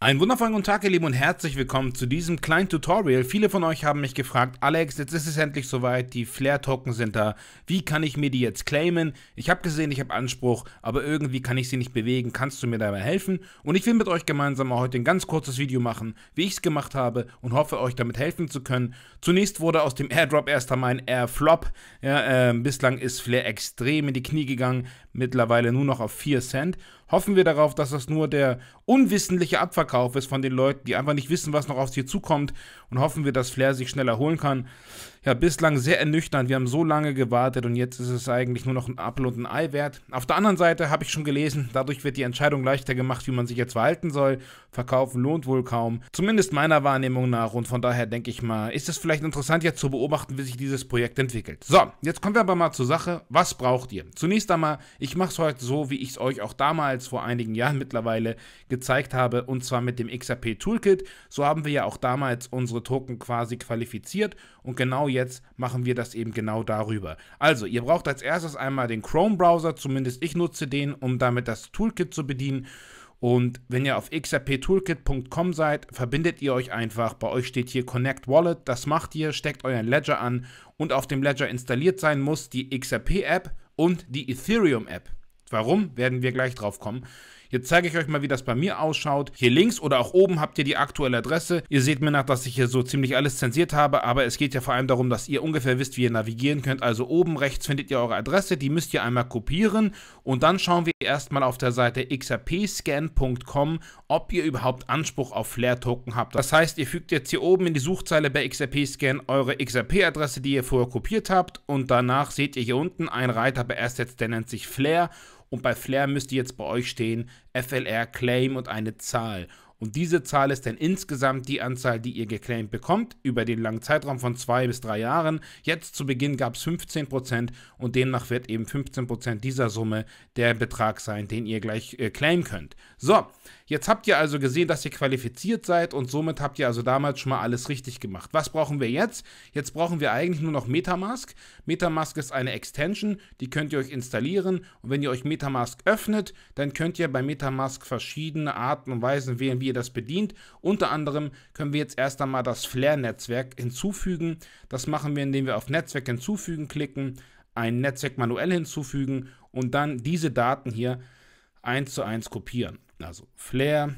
Einen wundervollen guten Tag, ihr Lieben, und herzlich willkommen zu diesem kleinen Tutorial. Viele von euch haben mich gefragt, Alex, jetzt ist es endlich soweit, die Flare-Token sind da, wie kann ich mir die jetzt claimen? Ich habe gesehen, ich habe Anspruch, aber irgendwie kann ich sie nicht bewegen, kannst du mir dabei helfen? Und ich will mit euch gemeinsam heute ein ganz kurzes Video machen, wie ich es gemacht habe, und hoffe, euch damit helfen zu können. Zunächst wurde aus dem Airdrop erst einmal ein Airflop, ja, bislang ist Flare extrem in die Knie gegangen, mittlerweile nur noch auf 4 Cent. Hoffen wir darauf, dass das nur der unwissentliche Abverkauf ist von den Leuten, die einfach nicht wissen, was noch auf sie zukommt, und hoffen wir, dass Flare sich schnell erholen kann. Ja, bislang sehr ernüchternd, wir haben so lange gewartet und jetzt ist es eigentlich nur noch ein Apfel und ein Ei wert. Auf der anderen Seite habe ich schon gelesen, dadurch wird die Entscheidung leichter gemacht, wie man sich jetzt verhalten soll. Verkaufen lohnt wohl kaum, zumindest meiner Wahrnehmung nach, und von daher denke ich mal, ist es vielleicht interessant jetzt zu beobachten, wie sich dieses Projekt entwickelt. So, jetzt kommen wir aber mal zur Sache, was braucht ihr? Zunächst einmal, ich mache es heute so, wie ich es euch auch damals vor einigen Jahren mittlerweile gezeigt habe, und zwar mit dem XRP Toolkit. So haben wir ja auch damals unsere Token quasi qualifiziert, und genau jetzt machen wir das eben genau darüber. Also, ihr braucht als erstes einmal den Chrome-Browser, zumindest ich nutze den, um damit das Toolkit zu bedienen. Und wenn ihr auf xrptoolkit.com seid, verbindet ihr euch einfach. Bei euch steht hier Connect Wallet, das macht ihr, steckt euren Ledger an, und auf dem Ledger installiert sein muss die XRP-App und die Ethereum-App. Warum, werden wir gleich drauf kommen. Jetzt zeige ich euch mal, wie das bei mir ausschaut. Hier links oder auch oben habt ihr die aktuelle Adresse. Ihr seht mir nach, dass ich hier so ziemlich alles zensiert habe, aber es geht ja vor allem darum, dass ihr ungefähr wisst, wie ihr navigieren könnt. Also oben rechts findet ihr eure Adresse, die müsst ihr einmal kopieren, und dann schauen wir erstmal auf der Seite xrpscan.com, ob ihr überhaupt Anspruch auf Flare-Token habt. Das heißt, ihr fügt jetzt hier oben in die Suchzeile bei XRP-Scan eure XRP-Adresse, die ihr vorher kopiert habt, und danach seht ihr hier unten einen Reiter bei Assets, der nennt sich Flare. Und bei Flare müsste jetzt bei euch stehen FLR Claim und eine Zahl. Und diese Zahl ist dann insgesamt die Anzahl, die ihr geclaimt bekommt, über den langen Zeitraum von 2 bis 3 Jahren. Jetzt zu Beginn gab es 15% und demnach wird eben 15% dieser Summe der Betrag sein, den ihr gleich claimen könnt. So, jetzt habt ihr also gesehen, dass ihr qualifiziert seid, und somit habt ihr also damals schon mal alles richtig gemacht. Was brauchen wir jetzt? Jetzt brauchen wir eigentlich nur noch MetaMask. MetaMask ist eine Extension, die könnt ihr euch installieren, und wenn ihr euch MetaMask öffnet, dann könnt ihr bei MetaMask verschiedene Arten und Weisen wählen, wie ihr das bedient. Unter anderem können wir jetzt erst einmal das Flare-Netzwerk hinzufügen. Das machen wir, indem wir auf Netzwerk hinzufügen klicken, ein Netzwerk manuell hinzufügen und dann diese Daten hier 1:1 kopieren. Also Flare,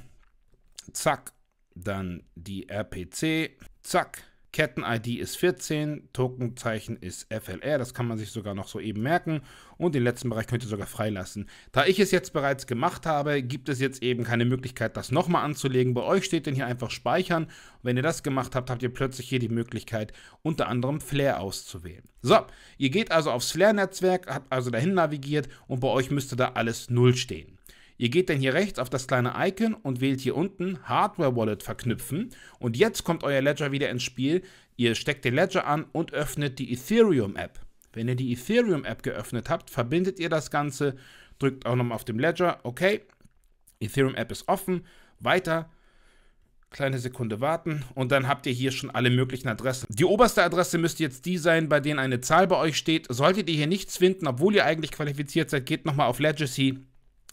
zack, dann die RPC, zack, Ketten-ID ist 14, Tokenzeichen ist FLR, das kann man sich sogar noch so eben merken, und den letzten Bereich könnt ihr sogar freilassen. Da ich es jetzt bereits gemacht habe, gibt es jetzt eben keine Möglichkeit, das nochmal anzulegen. Bei euch steht denn hier einfach Speichern, und wenn ihr das gemacht habt, habt ihr plötzlich hier die Möglichkeit, unter anderem Flare auszuwählen. So, ihr geht also aufs Flare-Netzwerk, habt also dahin navigiert, und bei euch müsste da alles 0 stehen. Ihr geht dann hier rechts auf das kleine Icon und wählt hier unten Hardware Wallet verknüpfen, und jetzt kommt euer Ledger wieder ins Spiel. Ihr steckt den Ledger an und öffnet die Ethereum App. Wenn ihr die Ethereum App geöffnet habt, verbindet ihr das Ganze, drückt auch nochmal auf dem Ledger, okay, Ethereum App ist offen, weiter, kleine Sekunde warten, und dann habt ihr hier schon alle möglichen Adressen. Die oberste Adresse müsste jetzt die sein, bei denen eine Zahl bei euch steht. Solltet ihr hier nichts finden, obwohl ihr eigentlich qualifiziert seid, geht nochmal auf Legacy.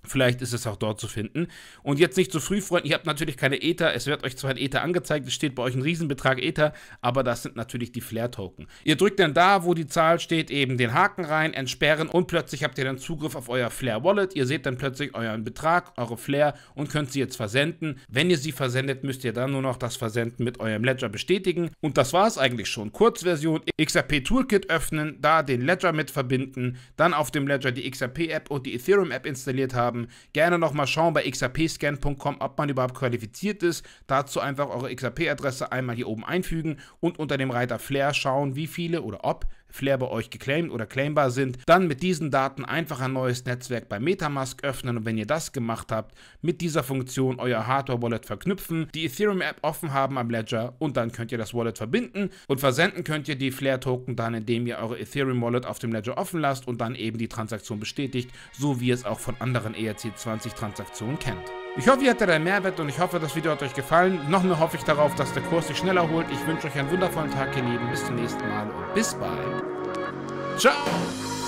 Vielleicht ist es auch dort zu finden. Und jetzt nicht zu früh, Freunde, ihr habt natürlich keine Ether, es wird euch zwar ein Ether angezeigt, es steht bei euch ein Riesenbetrag Ether, aber das sind natürlich die Flare-Token. Ihr drückt dann da, wo die Zahl steht, eben den Haken rein, entsperren, und plötzlich habt ihr dann Zugriff auf euer Flare-Wallet. Ihr seht dann plötzlich euren Betrag, eure Flare, und könnt sie jetzt versenden. Wenn ihr sie versendet, müsst ihr dann nur noch das Versenden mit eurem Ledger bestätigen. Und das war es eigentlich schon. Kurzversion, XRP Toolkit öffnen, da den Ledger mit verbinden, dann auf dem Ledger die XRP-App und die Ethereum-App installiert haben. Gerne nochmal schauen bei xrpscan.com, ob man überhaupt qualifiziert ist. Dazu einfach eure XRP-Adresse einmal hier oben einfügen und unter dem Reiter Flare schauen, wie viele oder ob Flare bei euch geclaimt oder claimbar sind. Dann mit diesen Daten einfach ein neues Netzwerk bei MetaMask öffnen, und wenn ihr das gemacht habt, mit dieser Funktion euer Hardware-Wallet verknüpfen, die Ethereum-App offen haben am Ledger, und dann könnt ihr das Wallet verbinden, und versenden könnt ihr die Flare-Token dann, indem ihr eure Ethereum-Wallet auf dem Ledger offen lasst und dann eben die Transaktion bestätigt, so wie es auch von anderen ERC20-Transaktionen kennt. Ich hoffe, ihr hattet einen Mehrwert und ich hoffe, das Video hat euch gefallen. Noch mehr hoffe ich darauf, dass der Kurs sich schneller holt. Ich wünsche euch einen wundervollen Tag, ihr Lieben. Bis zum nächsten Mal und bis bald. Ciao!